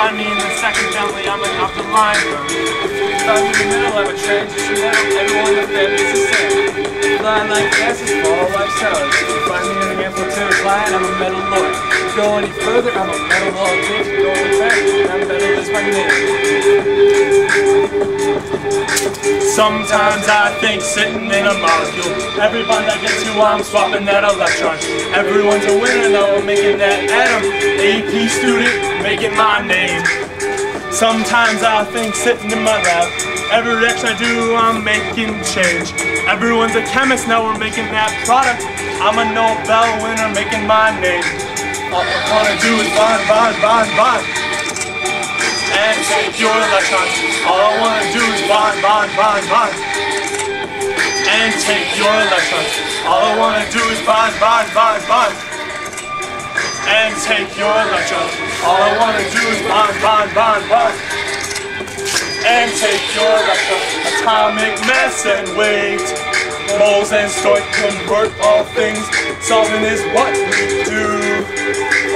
find me in the second family, I'm an after line. If I'm in the middle, I'm a transition middle. Everyone in the family is the same. Line like gases for all life salads. If you find me in the amplitude line, I'm a metal lord. If you go any further, I'm a metal politics. If you go any further, I'm metal as my name. Sometimes I think sitting in a molecule. Every bond I get to, I'm swapping that electron. Everyone's a winner though, making that atom. AP student, making my name. Sometimes I think sitting in my lab. Every reaction I do, I'm making change. Everyone's a chemist now, we're making that product. I'm a Nobel winner, making my name. All I wanna do is bond. And take your electrons. All I wanna do is bond. And take your electrons. All I wanna do is bond. And take your electrons. All I wanna do is bond. And take your electrons. Atomic mass and weight. Moles and stoic convert all things. Solving is what we do.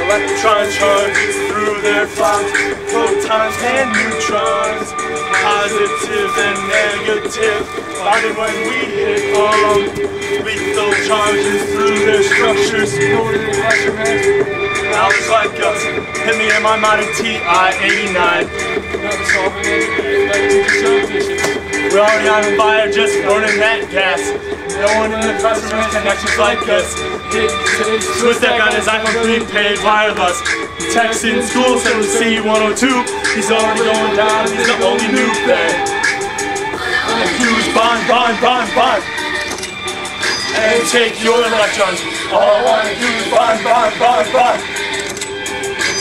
Electron charges through their bonds, protons and neutrons, positive and negative, bonded when we hit them. Lethal charges through their structures, supported in electromagnetic. Knowledge like us, hit me in my modern TI-89. Never solving anything like teacher. We're already on fire, just burning that gas. No one in the classroom has connections like us. Swistak on his iPhone 3 paid wireless. Text in school said with C102. He's already going down, he's the only new thing. And use bond. And take your electrons. All I wanna do is bond.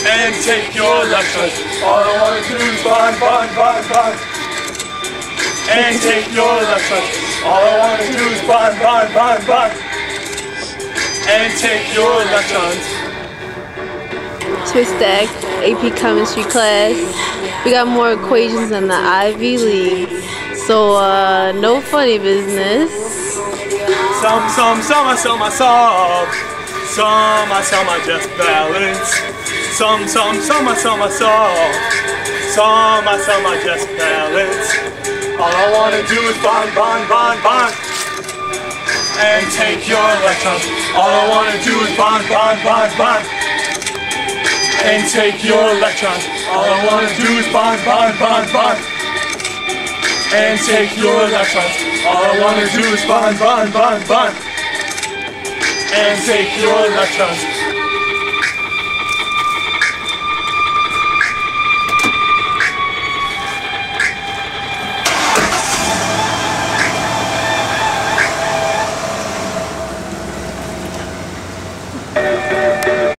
And take your electrons. All I wanna do is bond. And take your electrons. All I wanna do is bond. And take your electrons. Swistak, AP Chemistry class. We got more equations in the Ivy League. So, no funny business. Some I solve. Some I just balance. Some I solve. Some I just balance. All I wanna do is bond. And take your electrons. All I wanna do is bond. And take your electrons. All I wanna do is bond. And take your electrons. All I wanna do is bond. And take your electrons.